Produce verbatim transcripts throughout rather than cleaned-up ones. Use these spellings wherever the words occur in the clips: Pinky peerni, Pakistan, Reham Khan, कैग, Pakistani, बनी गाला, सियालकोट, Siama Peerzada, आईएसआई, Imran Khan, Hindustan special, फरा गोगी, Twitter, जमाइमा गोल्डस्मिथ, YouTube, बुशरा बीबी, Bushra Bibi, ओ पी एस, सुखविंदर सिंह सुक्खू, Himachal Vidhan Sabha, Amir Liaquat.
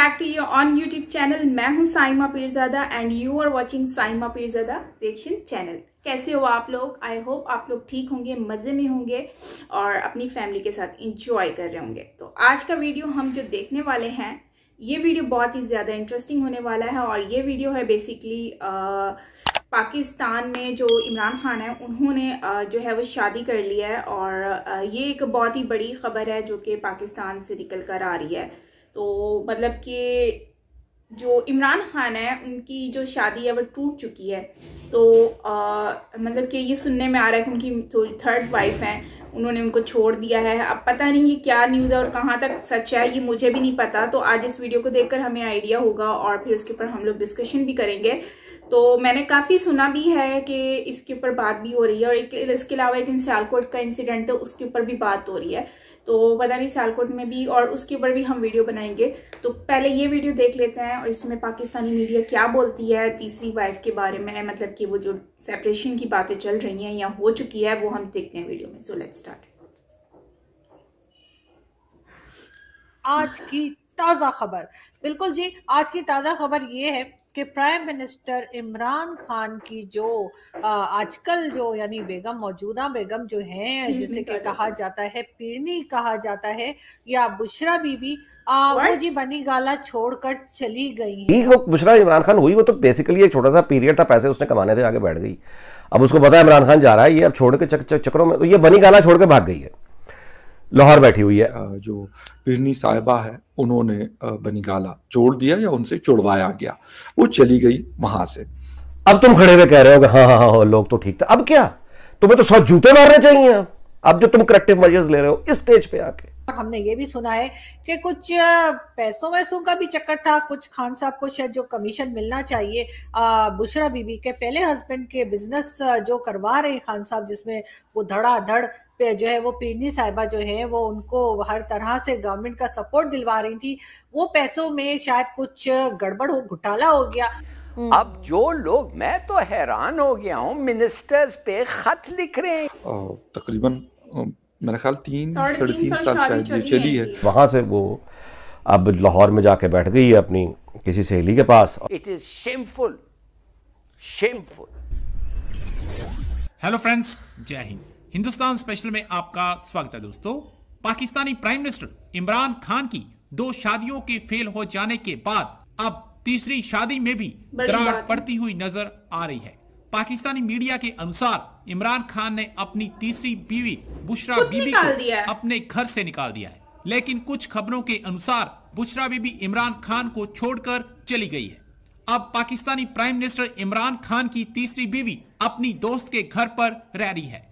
Back to your own YouTube channel. मैं हूं Saima Pirzada and you are watching Saima Pirzada reaction channel. कैसे हो आप लोग? आई होप आप लोग ठीक होंगे, मजे में होंगे और अपनी फैमिली के साथ इंजॉय कर रहे होंगे। तो आज का वीडियो हम जो देखने वाले हैं, ये वीडियो बहुत ही ज़्यादा इंटरेस्टिंग होने वाला है। और ये वीडियो है बेसिकली आ, पाकिस्तान में जो इमरान खान है उन्होंने जो है वो शादी कर लिया है और ये एक बहुत ही बड़ी खबर है जो कि पाकिस्तान से निकल कर आ रही है। तो मतलब कि जो इमरान खान है उनकी जो शादी है वो टूट चुकी है। तो आ, मतलब कि ये सुनने में आ रहा है कि उनकी थर्ड वाइफ है, उन्होंने उनको छोड़ दिया है। अब पता नहीं ये क्या न्यूज़ है और कहाँ तक सच है, ये मुझे भी नहीं पता। तो आज इस वीडियो को देखकर हमें आइडिया होगा और फिर उसके ऊपर हम लोग डिस्कशन भी करेंगे। तो मैंने काफ़ी सुना भी है कि इसके ऊपर बात भी हो रही है और एक इसके अलावा एक सियालकोट का इंसिडेंट है उसके ऊपर भी बात हो रही है। तो पता नहीं सियालकोट में भी और उसके ऊपर भी हम वीडियो बनाएंगे। तो पहले ये वीडियो देख लेते हैं और इसमें पाकिस्तानी मीडिया क्या बोलती है तीसरी वाइफ के बारे में, मतलब कि वो जो सेपरेशन की बातें चल रही हैं या हो चुकी है, वो हम देखते हैं वीडियो में। So let's start. आज की ताज़ा खबर, बिल्कुल जी, आज की ताज़ा खबर ये है कि प्राइम मिनिस्टर इमरान खान की जो आजकल जो यानी बेगम, मौजूदा बेगम जो हैं, जिसे कि कहा जाता है पीरनी कहा जाता है, या बुशरा बीबी, आ, वो जी बनी गाला छोड़कर चली गई है। वो बुशरा इमरान खान हुई, वो तो बेसिकली एक छोटा सा पीरियड था, पैसे उसने कमाने थे, आगे बैठ गई। अब उसको पता है इमरान खान जा रहा है, ये अब छोड़ के चक, चक, चक्करों में तो ये बनी गाला छोड़ के भाग गई है, लाहौर बैठी हुई है। जो पीरनी साहिबा है उन्होंने बनी गाला छोड़ दिया या उनसे छोड़वाया गया, वो चली गई वहां से। अब तुम खड़े हुए कह रहे हो हाँ हाँ हाँ लोग तो ठीक था, अब क्या तुम्हें तो सौ जूते मारने चाहिए। अब अब जो तुम करेक्टिव मेजर्स ले रहे हो इस स्टेज पे आके। हमने ये भी सुना है कि कुछ पैसों वैसों का भी चक्कर था, कुछ खान साहब को शायद जो कमीशन मिलना चाहिए बुशरा बीबी के पहले हस्बैंड के बिजनेस जो करवा रहे खान साहब, जिसमें वो धड़ाधड़ पे जो है वो पीरनी साहिबा जो है वो उनको हर तरह से गवर्नमेंट का सपोर्ट दिलवा रही थी, वो पैसों में शायद कुछ गड़बड़ हो, घोटाला हो गया। अब जो लोग, मैं तो हैरान हो गया हूँ, मिनिस्टर्स पे खत लिख रहे हैं। तकरीबन मेरा ख्याल तीन साढ़े तीन साल शायद ये चली है। वहाँ से वो अब लाहौर में जाके बैठ गई है अपनी किसी सहेली के पास। It is shameful, shameful. Hello friends, जय हिंद। हिंदुस्तान स्पेशल में आपका स्वागत है दोस्तों। पाकिस्तानी प्राइम मिनिस्टर इमरान खान की दो शादियों के फेल हो जाने के बाद अब तीसरी शादी में भी दरार पड़ती हुई नजर आ रही है। पाकिस्तानी मीडिया के अनुसार इमरान खान ने अपनी तीसरी बीवी बुशरा बीबी को अपने घर से निकाल दिया है, लेकिन कुछ खबरों के अनुसार बुशरा बीबी इमरान खान को छोड़कर चली गई है। अब पाकिस्तानी प्राइम मिनिस्टर इमरान खान की तीसरी बीवी अपनी दोस्त के घर पर रह रही है।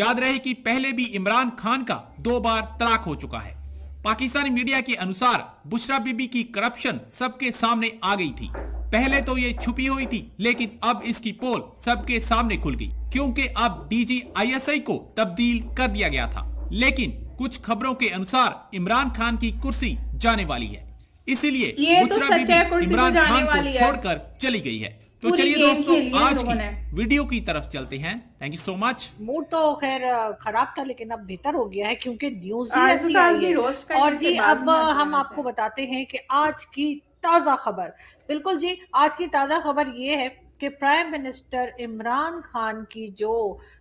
याद रहे कि पहले भी इमरान खान का दो बार तलाक हो चुका है। पाकिस्तानी मीडिया के अनुसार बुशरा बीबी की करप्शन सबके सामने आ गई थी। पहले तो ये छुपी हुई थी, लेकिन अब इसकी पोल सबके सामने खुल गई, क्योंकि अब डीजी आईएसआई को तब्दील कर दिया गया था। लेकिन कुछ खबरों के अनुसार इमरान खान की कुर्सी जाने वाली है, इसीलिए बुशरा बीबी इमरान खान को छोड़कर चली गई है। तो चलिए दोस्तों, आज की वीडियो की तरफ चलते हैं। Thank you so much. Mood तो खैर खराब था, लेकिन अब बेहतर हो गया है क्योंकि न्यूज़ ऐसी आई है। और जी अब हम आपको बताते हैं कि आज की ताज़ा खबर, बिल्कुल जी, आज की ताज़ा खबर ये है कि प्राइम मिनिस्टर इमरान खान की जो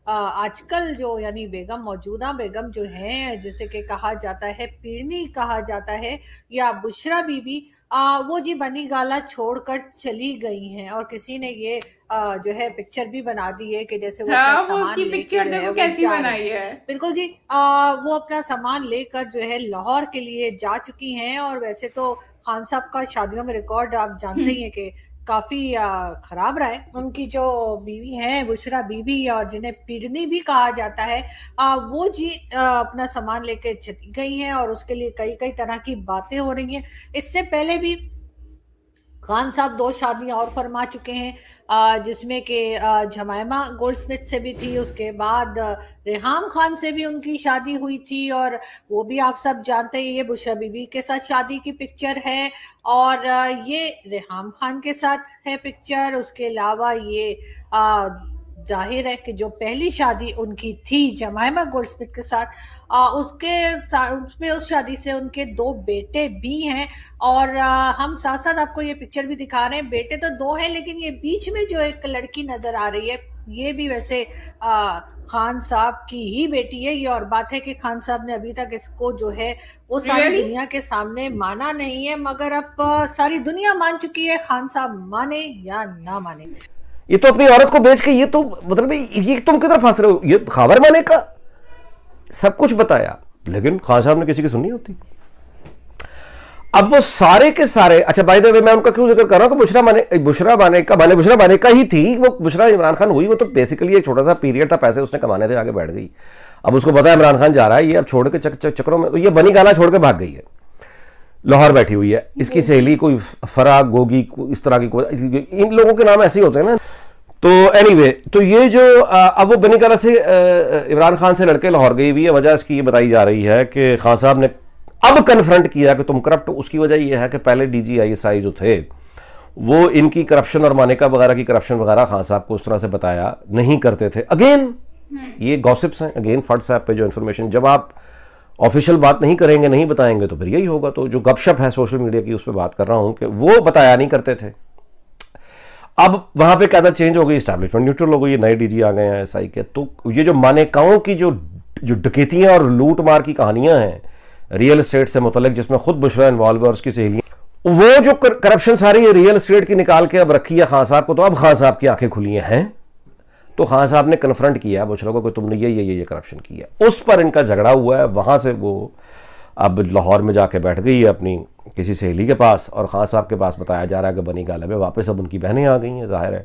आजकल जो यानी बेगम, मौजूदा बेगम जो हैं, जिसे कि कहा जाता है पीरनी कहा जाता है, या बुशरा बीबी, आ, वो जी बनी गाला छोड़कर चली गई हैं। और किसी ने ये आ, जो है पिक्चर भी बना दी है कि जैसे वो अपना सामान लेकर, बिल्कुल जी, आ, वो अपना सामान लेकर जो है लाहौर के लिए जा चुकी हैं। और वैसे तो खान साहब का शादियों में रिकॉर्ड आप जानते ही हैं कि काफी खराब रहा है। उनकी जो बीवी हैं बुशरा बीबी, और जिन्हें पीरनी भी कहा जाता है, वो जी अपना सामान लेके चली गई हैं और उसके लिए कई कई तरह की बातें हो रही हैं। इससे पहले भी खान साहब दो शादियां और फरमा चुके हैं, जिसमें कि जमाइमा गोल्डस्मिथ से भी थी, उसके बाद रेहाम खान से भी उनकी शादी हुई थी, और वो भी आप सब जानते हैं। ये बुशरा बीबी के साथ शादी की पिक्चर है और ये रेहाम खान के साथ है पिक्चर। उसके अलावा ये जाहिर है कि जो पहली शादी उनकी थी जमाइमा गोल्डस्मिथ के साथ, उसके उसमें उस शादी से उनके दो बेटे भी हैं, और हम साथ साथ आपको ये पिक्चर भी दिखा रहे हैं। बेटे तो दो हैं, लेकिन ये बीच में जो एक लड़की नजर आ रही है, ये भी वैसे आ, खान साहब की ही बेटी है। ये और बात है कि खान साहब ने अभी तक इसको जो है वो सारी really? दुनिया के सामने माना नहीं है, मगर अब सारी दुनिया मान चुकी है, खान साहब माने या ना माने। ये तो अपनी औरत को बेच के, ये तो मतलब ये तुम किधर फंस रहे हो, ये खबर माने का सब कुछ बताया, लेकिन खान साहब ने किसी की सुननी होती। अब वो सारे के सारे, अच्छा बाय द वे मैं उनका क्यों जिक्र कर रहा हूँ, बुशरा माने बुशरा माने का माने बुशरा माने का ही थी वो, बुशरा इमरान खान हुई। वो तो बेसिकली एक छोटा सा पीरियड था, पैसे उसने कमाने थे, आगे बैठ गई। अब उसको पता है इमरान खान जा रहा है, ये अब छोड़ के चक, चक, चक्करों में तो ये बनी गाना छोड़ के भाग गई है, लाहौर बैठी हुई है। इसकी सहेली कोई फरा गोगी को, इस तरह की कोई, इन लोगों के नाम ऐसे ही होते हैं ना। तो एनीवे anyway, तो ये जो आ, अब वो बनी गाना से इमरान खान से लड़के लाहौर गई हुई है। वजह इसकी ये बताई जा रही है कि खान साहब ने अब कन्फ्रंट किया कि तुम करप्ट। उसकी वजह यह है कि पहले डीजी आईएसआई जो थे वो इनकी करप्शन और मानेका वगैरह की करप्शन वगैरह खान साहब को उस तरह से बताया नहीं करते थे। अगेन ये गॉसिप्स हैं, अगेन फर्ड साहब पे जो इन्फॉर्मेशन, जब आप ऑफिशियल बात नहीं करेंगे, नहीं बताएंगे तो फिर यही होगा। तो जो गपशप है सोशल मीडिया की, उस पर बात कर रहा हूँ कि वो बताया नहीं करते थे। अब वहाँ पे कैदा चेंज हो गई, इस्टेब्लिशमेंट न्यूट्रल हो गई, नए डीजी आ गए हैं एसआई के। तो ये जो मानेकाओं की जो जो डकैतियाँ और लूटमार की कहानियाँ हैं रियल एस्टेट से मुतलिक, जिसमें खुद बुशरा इन्वॉल्व है और उसकी सहेली, वो जो कर, करप्शन सारी रियल एस्टेट की निकाल के अब रखी है खान साहब को। तो अब खान साहब की आंखें खुली हैं, तो खान साहब ने कन्फ्रंट किया बुशरा को कि तुमने ये ये ये करप्शन किया है। उस पर इनका झगड़ा हुआ है, वहाँ से वो अब लाहौर में जाके बैठ गई है अपनी किसी सहेली के पास, और खान साहब के पास बताया जा रहा है कि बनी गाला में वापस अब उनकी बहनें आ गई हैं, जाहिर है।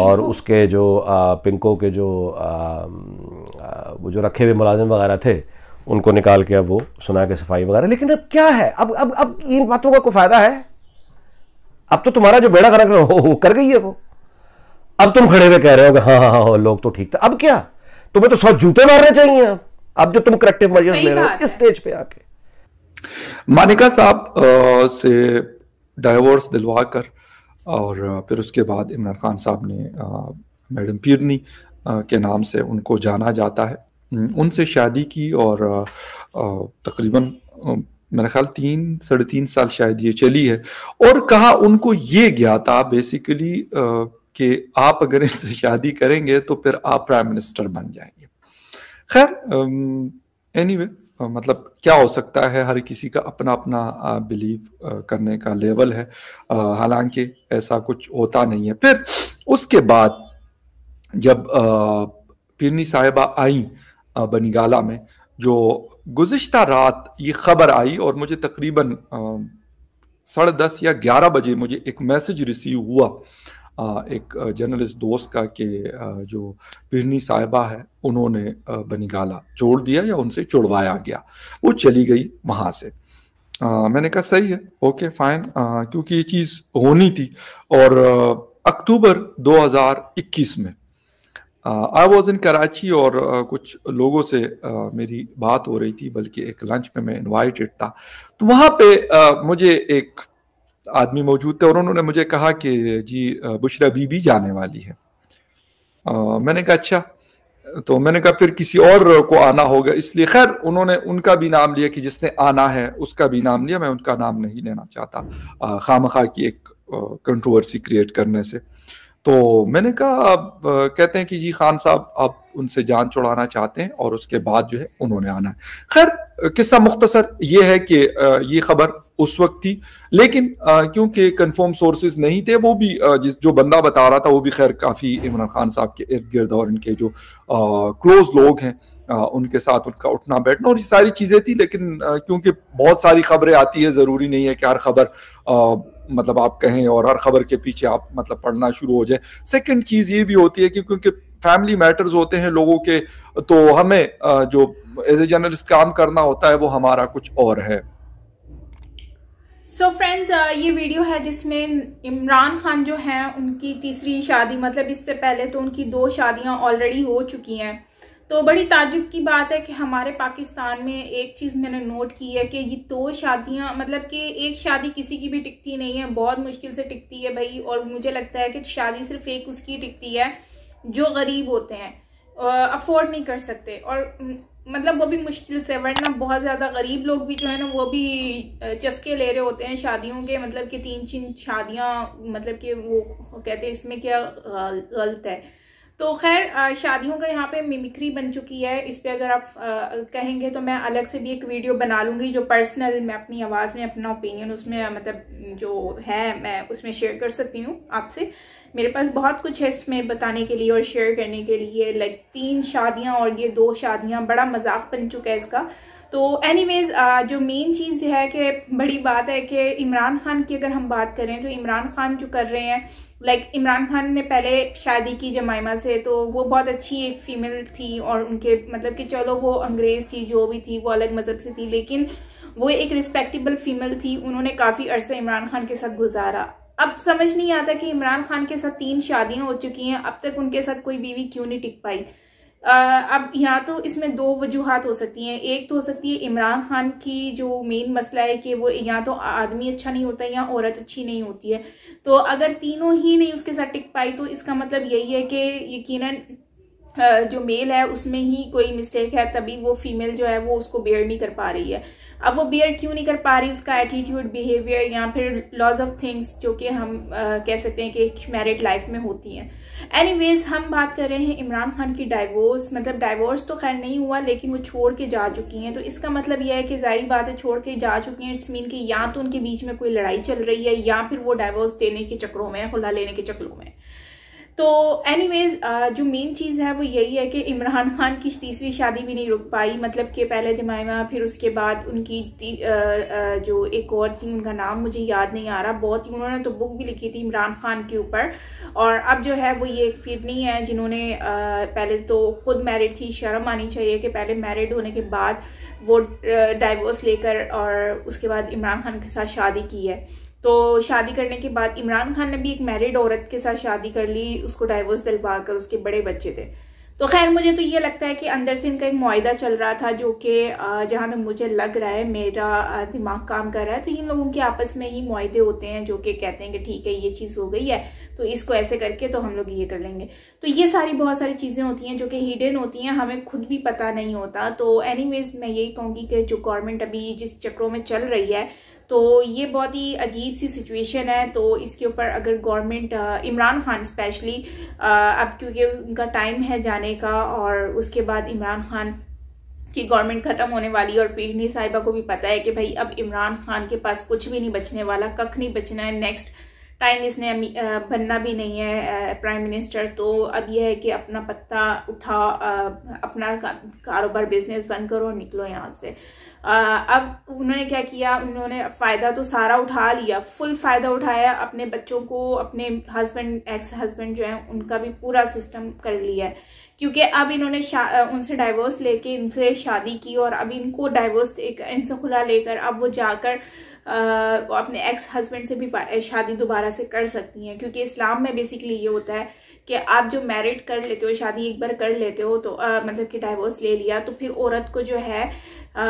और उसके जो आ, पिंको के जो आ, आ, वो जो रखे हुए मुलाजिम वगैरह थे उनको निकाल के अब वो सुना के सफाई वगैरह। लेकिन अब क्या है, अब अब अब इन बातों का कोई फ़ायदा है? अब तो तुम्हारा जो बेड़ा गर्क हो, हो कर गई है वो। अब तुम खड़े हुए कह रहे हो कि हाँ हाँ हाँ लोग तो ठीक था। अब क्या, तुम्हें तो सौ जूते मारने चाहिए अब अब जो तुम करेक्टिव मेजर्स ले रहे हो इस स्टेज पे आके। मानिका साहब से डाइवोर्स दिलवा कर और फिर उसके बाद इमरान खान साहब ने मैडम पीरनी के नाम से उनको जाना जाता है, उनसे शादी की। और तकरीबन मेरे ख्याल तीन साढ़े तीन साल शायद ये चली है। और कहा उनको ये गया था बेसिकली कि आप अगर इनसे शादी करेंगे तो फिर आप प्राइम मिनिस्टर बन जाएंगे। खैर एनीवे, मतलब क्या हो सकता है, हर किसी का अपना अपना बिलीव करने का लेवल है, हालांकि ऐसा कुछ होता नहीं है। फिर उसके बाद जब पीरनी साहिबा आई बनीगाला में, जो गुज़िश्ता रात ये ख़बर आई, और मुझे तकरीबन साढ़े दस या ग्यारह बजे मुझे एक मैसेज रिसीव हुआ एक जर्नलिस्ट दोस्त का कि जो पीरनी साहिबा है उन्होंने बनीगाला छोड़ दिया या उनसे छुड़वाया गया, वो चली गई वहाँ से। आ, मैंने कहा सही है, ओके फाइन, क्योंकि ये चीज़ होनी थी। और अक्टूबर दो हज़ार इक्कीस में आई वॉज इन कराची, और uh, कुछ लोगों से uh, मेरी बात हो रही थी, बल्कि एक लंच में मैं इन्वाइटेड था। तो वहाँ पे uh, मुझे एक आदमी मौजूद थे और उन्होंने मुझे कहा कि जी बुशरा बीबी जाने वाली है। uh, मैंने कहा अच्छा, तो मैंने कहा फिर किसी और को आना होगा इसलिए। खैर उन्होंने उनका भी नाम लिया कि जिसने आना है उसका भी नाम लिया, मैं उनका नाम नहीं लेना चाहता uh, खामखा की एक कंट्रोवर्सी uh, क्रिएट करने से। तो मैंने कहा अब कहते हैं कि जी खान साहब आप उनसे जान छुड़ाना चाहते हैं और उसके बाद जो है उन्होंने आना है। खैर किस्सा मुख्तसर ये है कि ये खबर उस वक्त थी, लेकिन क्योंकि कंफर्म सोर्सेज नहीं थे, वो भी जिस जो बंदा बता रहा था वो भी खैर काफ़ी इमरान खान साहब के इर्द गिर्द और इनके जो क्लोज लोग हैं आ, उनके साथ उनका उठना बैठना और ये सारी चीज़ें थी। लेकिन क्योंकि बहुत सारी खबरें आती है, ज़रूरी नहीं है कि हर खबर मतलब आप कहें और हर खबर के पीछे आप मतलब पढ़ना शुरू हो जाए। सेकंड चीज़ ये भी होती है कि क्योंकि फैमिली मैटर्स होते हैं लोगों के, तो हमें जो एज ए जर्नलिस्ट काम करना होता है वो हमारा कुछ और है। सो so फ्रेंड्स, ये वीडियो है जिसमें इमरान खान जो हैं उनकी तीसरी शादी, मतलब इससे पहले तो उनकी दो शादियां ऑलरेडी हो चुकी हैं। तो बड़ी ताज्जुब की बात है कि हमारे पाकिस्तान में एक चीज़ मैंने नोट की है कि ये दो शादियां, मतलब कि एक शादी किसी की भी टिकती नहीं है, बहुत मुश्किल से टिकती है भाई। और मुझे लगता है कि शादी सिर्फ एक उसकी टिकती है जो गरीब होते हैं, अफोर्ड नहीं कर सकते, और मतलब वो भी मुश्किल से, वरना बहुत ज़्यादा गरीब लोग भी जो है ना वो भी चस्के ले रहे होते हैं शादियों के, मतलब कि तीन तीन शादियाँ, मतलब कि वो कहते हैं इसमें क्या गलत है। तो खैर शादियों का यहाँ पे मिमिक्री बन चुकी है, इस पर अगर आप कहेंगे तो मैं अलग से भी एक वीडियो बना लूँगी जो पर्सनल मैं अपनी आवाज़ में अपना ओपिनियन उसमें मतलब जो है मैं उसमें शेयर कर सकती हूँ आपसे। मेरे पास बहुत कुछ है इसमें बताने के लिए और शेयर करने के लिए, लाइक तीन शादियाँ और ये दो शादियाँ, बड़ा मजाक बन चुका है इसका। तो एनीवेज जो मेन चीज़ है कि बड़ी बात है कि इमरान खान की अगर हम बात करें तो इमरान खान जो कर रहे हैं, लाइक इमरान खान ने पहले शादी की जमाइमा से, तो वो बहुत अच्छी एक फ़ीमेल थी और उनके मतलब कि चलो वो अंग्रेज़ थी जो भी थी, वो अलग मज़हब से थी, लेकिन वो एक रिस्पेक्टेबल फ़ीमेल थी। उन्होंने काफ़ी अरसा इमरान खान के साथ गुजारा। अब समझ नहीं आता कि इमरान खान के साथ तीन शादियाँ हो चुकी हैं, अब तक उनके साथ कोई बीवी क्यों नहीं टिक पाई। अब यहाँ तो इसमें दो वजूहात हो सकती हैं, एक तो हो सकती है इमरान खान की जो मेन मसला है कि वो या तो आदमी अच्छा नहीं होता या औरत अच्छी नहीं होती है, तो अगर तीनों ही नहीं उसके साथ टिक पाई तो इसका मतलब यही है कि यकीनन जो मेल है उसमें ही कोई मिस्टेक है, तभी वो फीमेल जो है वो उसको बेयर नहीं कर पा रही है। अब वो बेयर क्यों नहीं कर पा रही, उसका एटीट्यूड, बिहेवियर या फिर लॉज ऑफ थिंग्स जो कि हम आ, कह सकते हैं कि मैरिड लाइफ में होती हैं। एनीवेज हम बात कर रहे हैं इमरान खान की डाइवोर्स, मतलब डाइवोर्स तो खैर नहीं हुआ लेकिन वो छोड़ के जा चुकी हैं, तो इसका मतलब यह है कि जाहिर बात है छोड़ के जा चुकी हैं, इट्स मीन कि या तो उनके बीच में कोई लड़ाई चल रही है या फिर वो डाइवोर्स देने के चक्करों में, खुला लेने के चक्करों में। तो एनीवेज जो मेन चीज़ है वो यही है कि इमरान खान की तीसरी शादी भी नहीं रुक पाई, मतलब कि पहले जमाइमा, फिर उसके बाद उनकी आ, आ, जो एक और थी उनका नाम मुझे याद नहीं आ रहा, बहुत ही उन्होंने तो बुक भी लिखी थी इमरान खान के ऊपर, और अब जो है वो ये फिर नहीं है जिन्होंने आ, पहले तो खुद मैरिड थी, शर्म आनी चाहिए कि पहले मैरिड होने के बाद वो डाइवोर्स लेकर और उसके बाद इमरान खान के साथ शादी की है। तो शादी करने के बाद इमरान खान ने भी एक मैरिड औरत के साथ शादी कर ली, उसको डाइवोर्स दिलवा कर, उसके बड़े बच्चे थे। तो खैर मुझे तो ये लगता है कि अंदर से इनका एक मुआहदा चल रहा था, जो कि जहाँ तक मुझे लग रहा है, मेरा दिमाग काम कर रहा है, तो इन लोगों के आपस में ही मुआहदे होते हैं जो कि कहते हैं कि ठीक है ये चीज़ हो गई है तो इसको ऐसे करके तो हम लोग ये कर लेंगे। तो ये सारी बहुत सारी चीज़ें होती हैं जो कि हिडन होती हैं, हमें खुद भी पता नहीं होता। तो एनीवेज मैं यही कहूँगी कि जो गवर्नमेंट अभी जिस चक्रों में चल रही है तो ये बहुत ही अजीब सी सिचुएशन है। तो इसके ऊपर अगर गवर्नमेंट, इमरान खान स्पेशली, अब क्योंकि उनका टाइम है जाने का और उसके बाद इमरान खान की गवर्नमेंट ख़त्म होने वाली, और पीडनी साहिबा को भी पता है कि भाई अब इमरान खान के पास कुछ भी नहीं बचने वाला, कख नहीं बचना है, नेक्स्ट टाइम इसने बनना भी नहीं है प्राइम मिनिस्टर। तो अब यह है कि अपना पत्ता उठा, अपना कारोबार बिजनेस बंद करो और निकलो यहाँ से। अब उन्होंने क्या किया, उन्होंने फ़ायदा तो सारा उठा लिया, फुल फ़ायदा उठाया, अपने बच्चों को, अपने हस्बैंड, एक्स हस्बैंड जो हैं उनका भी पूरा सिस्टम कर लिया है, क्योंकि अब इन्होंने उनसे डाइवोर्स लेके इनसे शादी की और अब इनको डाइवोर्स देकर, इनसे खुला लेकर अब वो जाकर आ, वो अपने एक्स हस्बैंड से भी शादी दोबारा से कर सकती हैं, क्योंकि इस्लाम में बेसिकली ये होता है कि आप जो मैरिड कर लेते हो, शादी एक बार कर लेते हो तो आ, मतलब कि डाइवोर्स ले लिया, तो फिर औरत को जो है आ,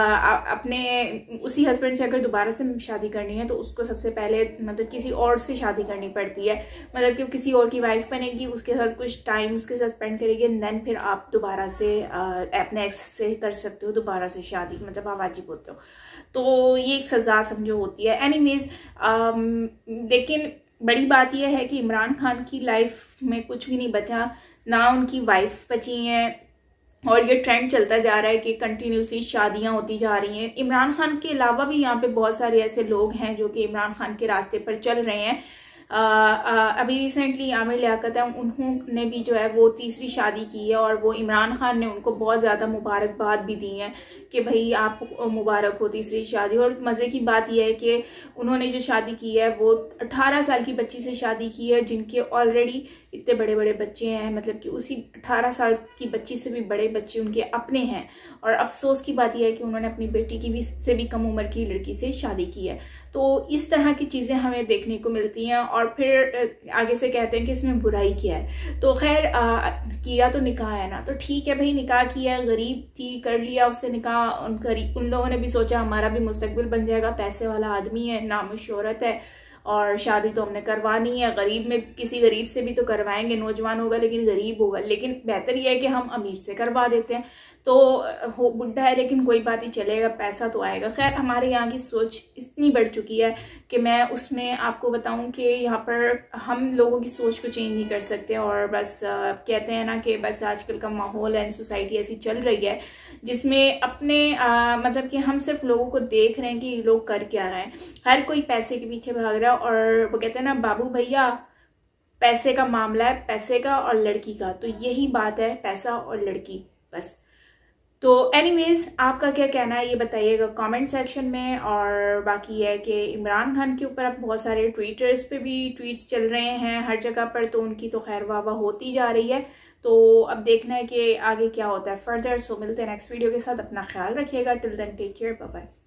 अपने उसी हस्बैंड से अगर दोबारा से शादी करनी है तो उसको सबसे पहले मतलब किसी और से शादी करनी पड़ती है, मतलब कि किसी और की वाइफ बनेगी, उसके साथ कुछ टाइम उसके साथ स्पेंड करेगी एंड देन फिर आप दोबारा से आ, अपने एक्स से कर सकते हो दोबारा से शादी, मतलब आप वाजिब होते हो। तो ये एक सज़ा समझो होती है। एनीवेज लेकिन बड़ी बात यह है कि इमरान खान की लाइफ में कुछ भी नहीं बचा, ना उनकी वाइफ बची हैं, और ये ट्रेंड चलता जा रहा है कि कंटिन्यूसली शादियां होती जा रही हैं। इमरान खान के अलावा भी यहाँ पे बहुत सारे ऐसे लोग हैं जो कि इमरान खान के रास्ते पर चल रहे हैं। आ, आ, अभी रिसेंटली आमिर लियाकत है, उन्होंने भी जो है वो तीसरी शादी की है और वो इमरान खान ने उनको बहुत ज़्यादा मुबारकबाद भी दी है कि भाई आप मुबारक हो तीसरी शादी। और मज़े की बात यह है कि उन्होंने जो शादी की है वो अठारह साल की बच्ची से शादी की है, जिनके ऑलरेडी इतने बड़े बड़े बच्चे हैं, मतलब कि उसी अठारह साल की बच्ची से भी बड़े बच्चे उनके अपने हैं। और अफसोस की बात यह है कि उन्होंने अपनी बेटी की भी से भी कम उम्र की लड़की से शादी की है। तो इस तरह की चीज़ें हमें देखने को मिलती हैं और फिर आगे से कहते हैं कि इसमें बुराई क्या है। तो खैर किया तो निकाह है ना, तो ठीक है भाई, निकाह किया है, गरीब थी कर लिया उससे निकाह, उन गरीब उन लोगों ने भी सोचा हमारा भी मुस्तकबिल बन जाएगा, पैसे वाला आदमी है, नाम शोहरत है और शादी तो हमने करवानी है, गरीब में किसी गरीब से भी तो करवाएंगे, नौजवान होगा लेकिन गरीब होगा, लेकिन बेहतर यह है कि हम अमीर से करवा देते हैं। तो हो बुढ़ा है लेकिन कोई बात ही चलेगा, पैसा तो आएगा। खैर हमारे यहाँ की सोच इतनी बढ़ चुकी है कि मैं उसमें आपको बताऊं कि यहाँ पर हम लोगों की सोच को चेंज नहीं कर सकते, और बस कहते हैं ना कि बस आजकल का माहौल एंड सोसाइटी ऐसी चल रही है जिसमें अपने आ, मतलब कि हम सिर्फ लोगों को देख रहे हैं कि लोग कर क्या रहे हैं। हर कोई पैसे के पीछे भाग रहा है, और वो कहते हैं ना बाबू भैया पैसे का मामला है, पैसे का और लड़की का, तो यही बात है, पैसा और लड़की बस। तो एनीवेज आपका क्या कहना है ये बताइएगा कमेंट सेक्शन में। और बाकी है कि इमरान खान के ऊपर अब बहुत सारे ट्विटर्स पे भी ट्वीट्स चल रहे हैं हर जगह पर, तो उनकी तो खैर वाह वाह होती जा रही है। तो अब देखना है कि आगे क्या होता है फर्दर। सो मिलते हैं नेक्स्ट वीडियो के साथ, अपना ख्याल रखिएगा, till then take care, bye bye.